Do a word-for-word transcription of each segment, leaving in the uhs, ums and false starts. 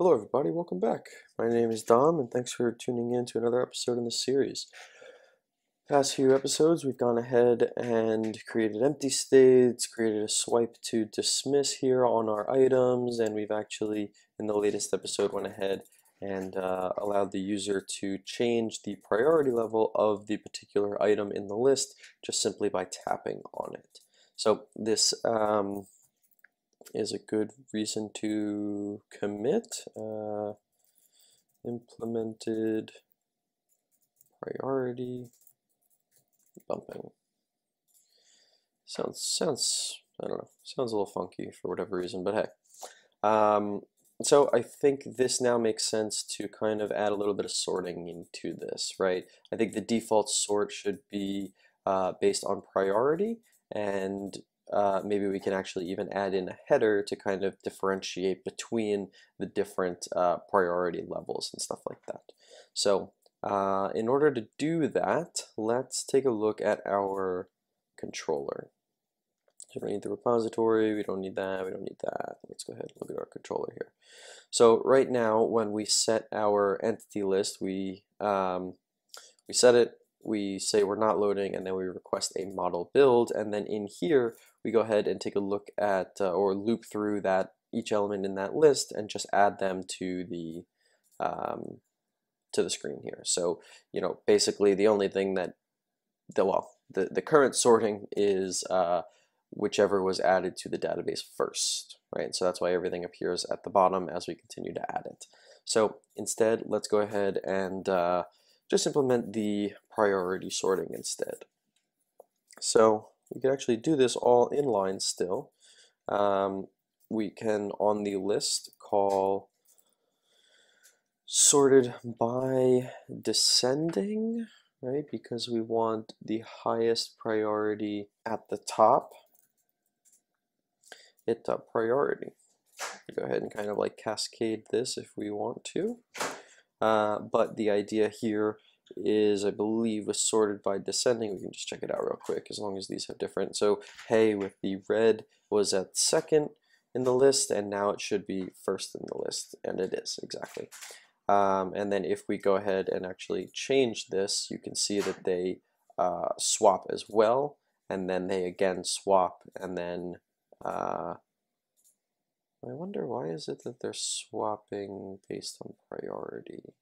Hello everybody, welcome back. My name is Dom and thanks for tuning in to another episode in the series. Past few episodes we've gone ahead and created empty states, created a swipe to dismiss here on our items, and we've actually in the latest episode went ahead and uh, allowed the user to change the priority level of the particular item in the list just simply by tapping on it. So this um, is a good reason to commit uh, implemented priority bumping. Sounds sounds I don't know, sounds a little funky for whatever reason, but hey. Um, so I think this now makes sense to kind of add a little bit of sorting into this, right? I think the default sort should be uh, based on priority, and Uh, maybe we can actually even add in a header to kind of differentiate between the different uh, priority levels and stuff like that. So uh, in order to do that, let's take a look at our controller. We don't need the repository, we don't need that, we don't need that. Let's go ahead and look at our controller here. So right now when we set our entity list, we, um, we set it, we say we're not loading, and then we request a model build, and then in here we go ahead and take a look at uh, or loop through that each element in that list and just add them to the um, to the screen here. So you know, basically the only thing that the well the the current sorting is uh, whichever was added to the database first, right? So that's why everything appears at the bottom as we continue to add it. So instead, let's go ahead and uh, just implement the priority sorting instead. So we can actually do this all inline still. Um, we can, on the list, call sorted by descending, right? Because we want the highest priority at the top. Hit top priority. Go ahead and kind of like cascade this if we want to. Uh, but the idea here is, I believe, was sorted by descending. We can just check it out real quick, as long as these have different. So hey, with the red was at second in the list, and now it should be first in the list, and it is, exactly. Um, and then if we go ahead and actually change this, you can see that they uh, swap as well, and then they again swap, and then uh, I wonder why is it that they're swapping based on priority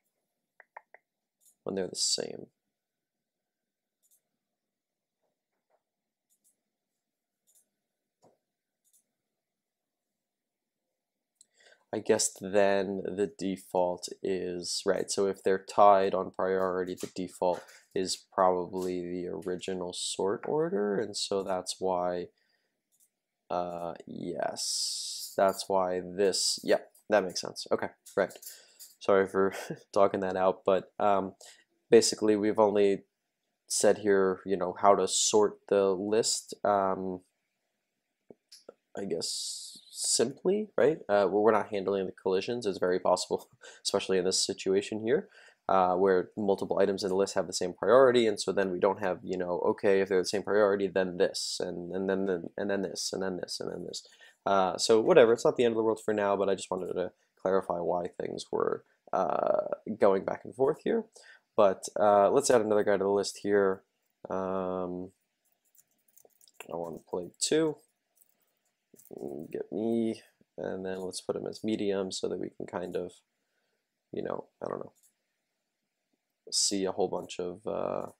when they're the same. I guess then the default is, right, so if they're tied on priority, the default is probably the original sort order, and so that's why, uh, yes. That's why this, yep, yeah, that makes sense. Okay, right. Sorry for talking that out, but um, basically we've only said here, you know, how to sort the list, um, I guess, simply, right? Uh, well, we're not handling the collisions. It's very possible, especially in this situation here, uh, where multiple items in the list have the same priority, and so then we don't have, you know, okay, if they're the same priority, then this, and, and, then, then, and then this, and then this, and then this. Uh, so whatever, it's not the end of the world for now, but I just wanted to clarify why things were uh, going back and forth here. But uh, let's add another guy to the list here. Um, I want to play two. Get me, and then let's put him as medium so that we can kind of, you know, I don't know, see a whole bunch of uh,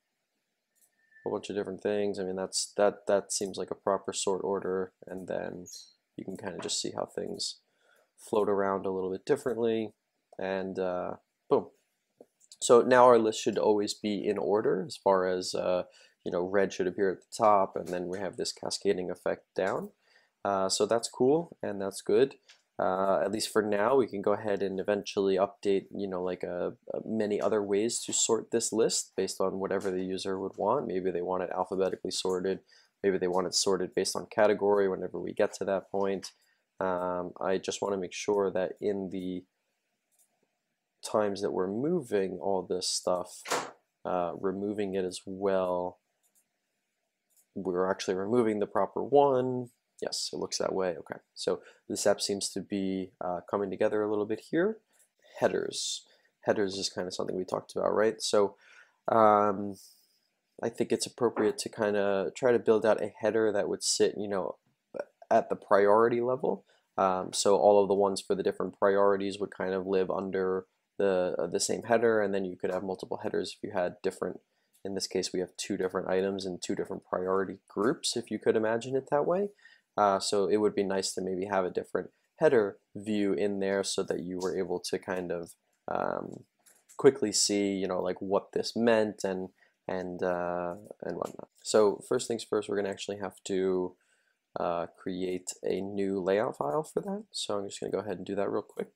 a bunch of different things. I mean, that's that that seems like a proper sort order, and then you can kind of just see how things float around a little bit differently, and uh, boom. So now our list should always be in order as far as, uh, you know, red should appear at the top, and then we have this cascading effect down. Uh, so that's cool, and that's good. Uh, at least for now, we can go ahead and eventually update, you know, like a, a many other ways to sort this list based on whatever the user would want. Maybe they want it alphabetically sorted. Maybe they want it sorted based on category whenever we get to that point. Um, I just want to make sure that in the times that we're moving all this stuff, uh, removing it as well, we're actually removing the proper one. Yes, it looks that way. Okay, so this app seems to be uh, coming together a little bit here. Headers. Headers is kind of something we talked about, right? So um, I think it's appropriate to kind of try to build out a header that would sit, you know, at the priority level. Um, so all of the ones for the different priorities would kind of live under the, uh, the same header, and then you could have multiple headers if you had different, in this case we have two different items and two different priority groups, if you could imagine it that way. Uh, so it would be nice to maybe have a different header view in there so that you were able to kind of um, quickly see, you know, like what this meant and and uh, and whatnot. So first things first, we're going to actually have to uh, create a new layout file for that. So I'm just going to go ahead and do that real quick.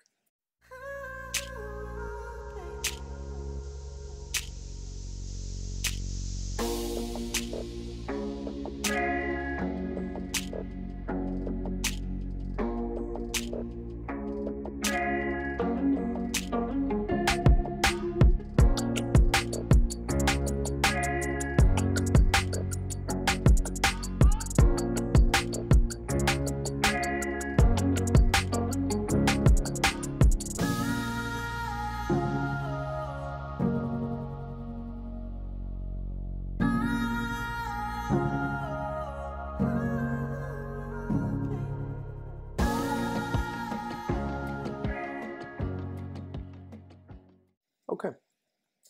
Okay,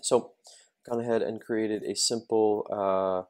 so gone ahead and created a simple uh,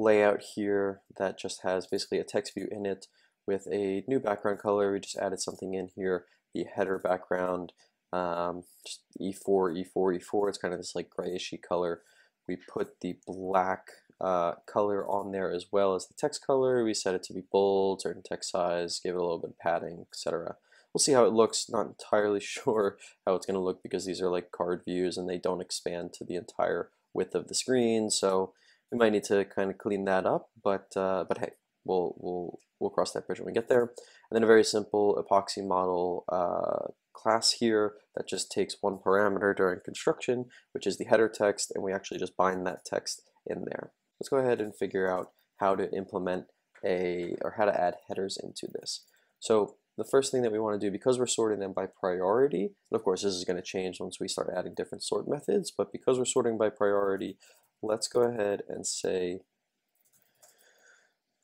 layout here that just has basically a text view in it with a new background color. We just added something in here, the header background, um, just E four, E four, E four. It's kind of this like grayishy color. We put the black uh, color on there as well as the text color. We set it to be bold, certain text size, give it a little bit of padding, et cetera. We'll see how it looks. Not entirely sure how it's going to look because these are like card views and they don't expand to the entire width of the screen, so we might need to kind of clean that up, but uh, but hey, we'll we'll we'll cross that bridge when we get there. And then a very simple epoxy model uh, class here that just takes one parameter during construction, which is the header text, and we actually just bind that text in there. Let's go ahead and figure out how to implement a or how to add headers into this. So the first thing that we want to do, because we're sorting them by priority, and of course this is going to change once we start adding different sort methods, but because we're sorting by priority, let's go ahead and say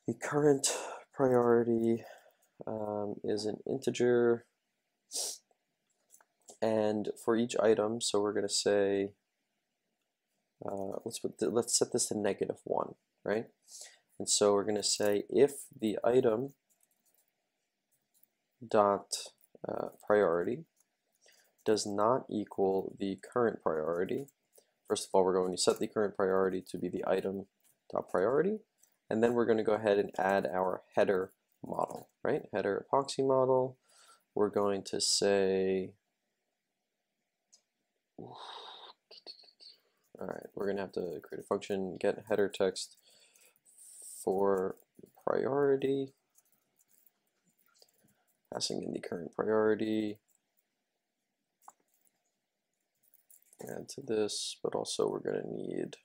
the current priority um, is an integer, and for each item, so we're going to say, uh, let's, put the, let's set this to negative one, right? And so we're going to say if the item dot uh, priority does not equal the current priority. First of all, we're going to set the current priority to be the item dot priority, and then we're going to go ahead and add our header model, right? Header epoxy model. We're going to say, all right, we're going to have to create a function get header text for priority, passing in the current priority, add to this, but also we're going to need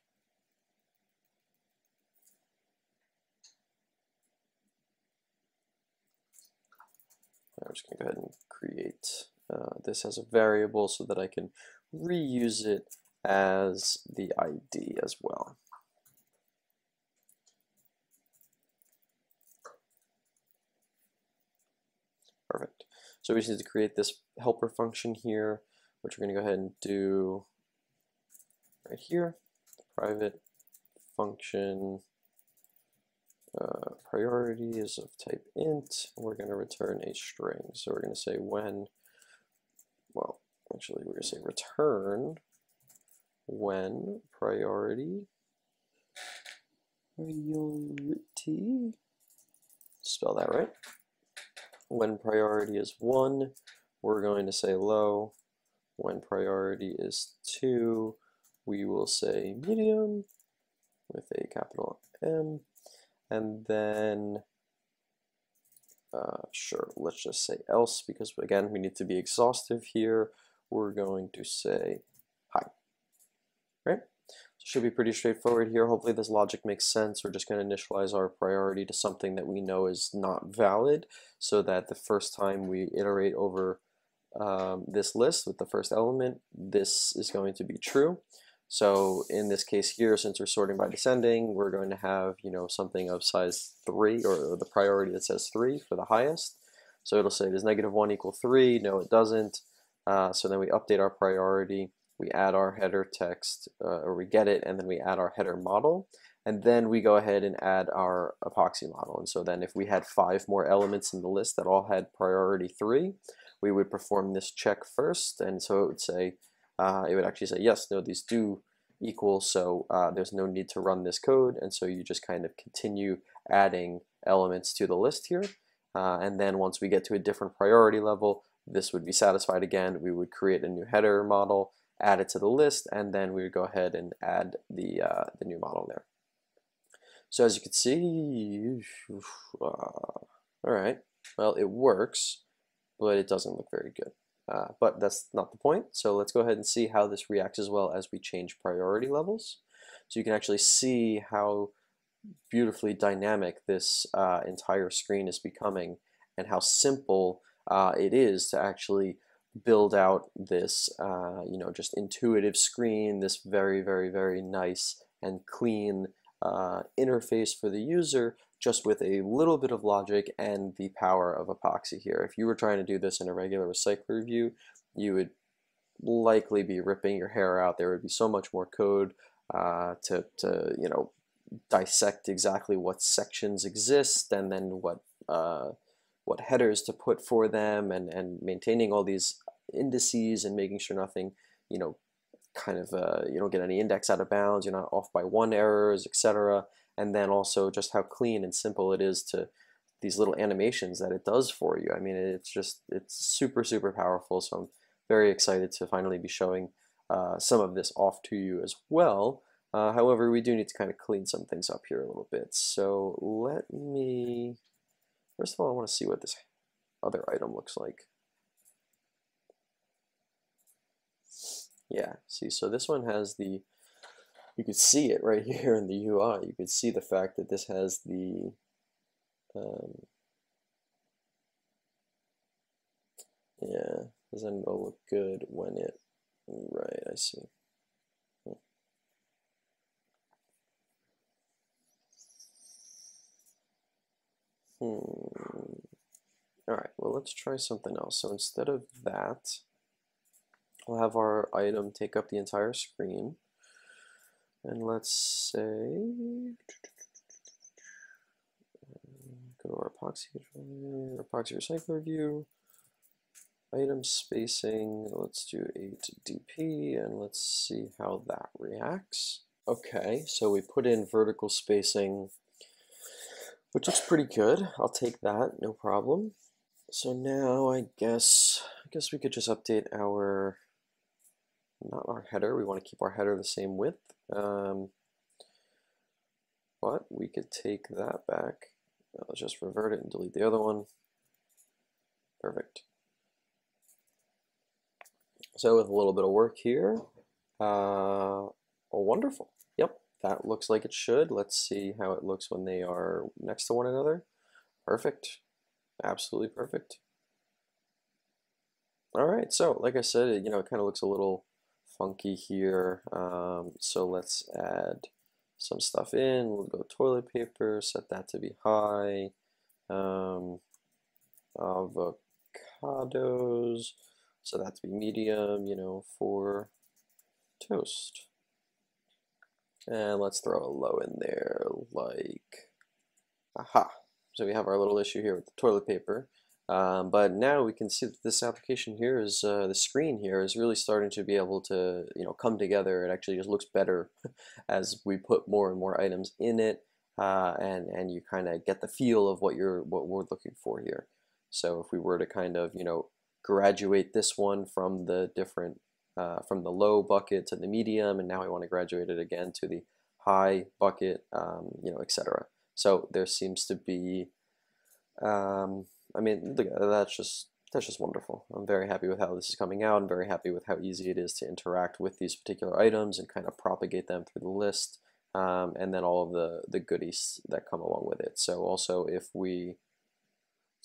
I'm just going to go ahead and create uh, this as a variable so that I can reuse it as the I D as well. Perfect. So we just need to create this helper function here, which we're going to go ahead and do right here. Private function uh, priority is of type int. We're going to return a string. So we're going to say when, well, actually we're going to say return when priority priority. Spell that right. When priority is one, we're going to say low. When priority is two, we will say medium with a capital M. And then, uh, sure, let's just say else, because again, we need to be exhaustive here. We're going to say high, right? So should be pretty straightforward here. Hopefully this logic makes sense. We're just going to initialize our priority to something that we know is not valid, so that the first time we iterate over um, this list with the first element, this is going to be true. So in this case here, since we're sorting by descending, we're going to have, you know, something of size three, or the priority that says three for the highest. So it'll say, does negative one equal three? No, it doesn't. Uh, so then we update our priority, we add our header text, uh, or we get it, and then we add our header model, and then we go ahead and add our epoxy model. And so then if we had five more elements in the list that all had priority three, we would perform this check first, and so it would say, Uh, it would actually say, yes, no, these do equal, so uh, there's no need to run this code. And so you just kind of continue adding elements to the list here. Uh, and then once we get to a different priority level, this would be satisfied again. We would create a new header model, add it to the list, and then we would go ahead and add the, uh, the new model there. So as you can see, uh, all right, well, it works, but it doesn't look very good. Uh, but that's not the point. So let's go ahead and see how this reacts as well as we change priority levels. So you can actually see how beautifully dynamic this uh, entire screen is becoming, and how simple uh, it is to actually build out this, uh, you know, just intuitive screen, this very, very, very nice and clean uh, interface for the user, just with a little bit of logic and the power of epoxy here. If you were trying to do this in a regular Recycler view, you would likely be ripping your hair out. There would be so much more code uh, to, to, you know, dissect exactly what sections exist, and then what, uh, what headers to put for them, and, and maintaining all these indices and making sure nothing, you know, kind of, uh, you don't get any index out of bounds, you're not off by one errors, et cetera. And then also just how clean and simple it is to these little animations that it does for you. I mean, it's just, it's super, super powerful. So I'm very excited to finally be showing uh, some of this off to you as well. Uh, however, we do need to kind of clean some things up here a little bit. So let me, first of all, I want to see what this other item looks like. Yeah, see, so this one has the, you could see it right here in the U I. You could see the fact that this has the um, yeah, doesn't look good when it, right, I see. Hmm. All right, well, let's try something else. So instead of that, we'll have our item take up the entire screen. And let's say, go to our epoxy, our epoxy recycler view, item spacing, let's do eight D P, and let's see how that reacts. Okay, so we put in vertical spacing, which looks pretty good. I'll take that, no problem. So now I guess, I guess we could just update our, not our header, we want to keep our header the same width. Um, but we could take that back. I'll just revert it and delete the other one. Perfect. So with a little bit of work here, uh, oh, wonderful. Yep, that looks like it should. Let's see how it looks when they are next to one another. Perfect. Absolutely perfect. All right, so like I said, you know, it kind of looks a little funky here, um, so let's add some stuff in. We'll go toilet paper, set that to be high, um, avocados, so that to be medium, you know, for toast. And let's throw a low in there, like, aha. So we have our little issue here with the toilet paper. Um, but now we can see that this application here is, uh, the screen here is really starting to be able to, you know, come together. It actually just looks better as we put more and more items in it, uh, and, and you kind of get the feel of what you're, what we're looking for here. So if we were to kind of, you know, graduate this one from the different, uh, from the low bucket to the medium, and now I want to graduate it again to the high bucket, um, you know, et cetera. So there seems to be, um, I mean, that's just that's just wonderful. I'm very happy with how this is coming out. I'm very happy with how easy it is to interact with these particular items and kind of propagate them through the list, um, and then all of the, the goodies that come along with it. So also, if we,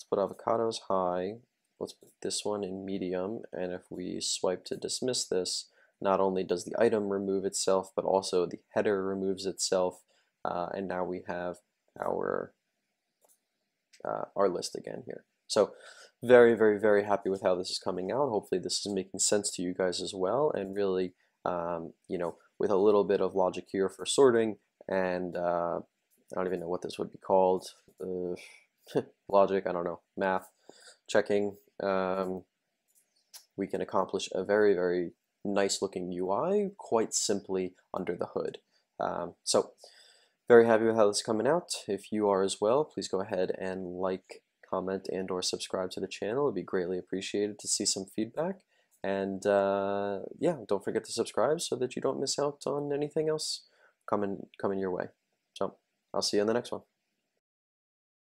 let's put avocados high, let's put this one in medium, and if we swipe to dismiss this, not only does the item remove itself, but also the header removes itself, uh, and now we have our uh, our list again here. So very, very, very happy with how this is coming out. Hopefully this is making sense to you guys as well, and really, um, you know, with a little bit of logic here for sorting, and uh, I don't even know what this would be called, uh, logic, I don't know, math, checking, um, we can accomplish a very, very nice looking U I quite simply under the hood. Um, so very happy with how this is coming out. If you are as well, please go ahead and like, comment, and or subscribe to the channel. It'd be greatly appreciated to see some feedback, and uh, yeah, don't forget to subscribe so that you don't miss out on anything else coming coming your way. So I'll see you in the next one.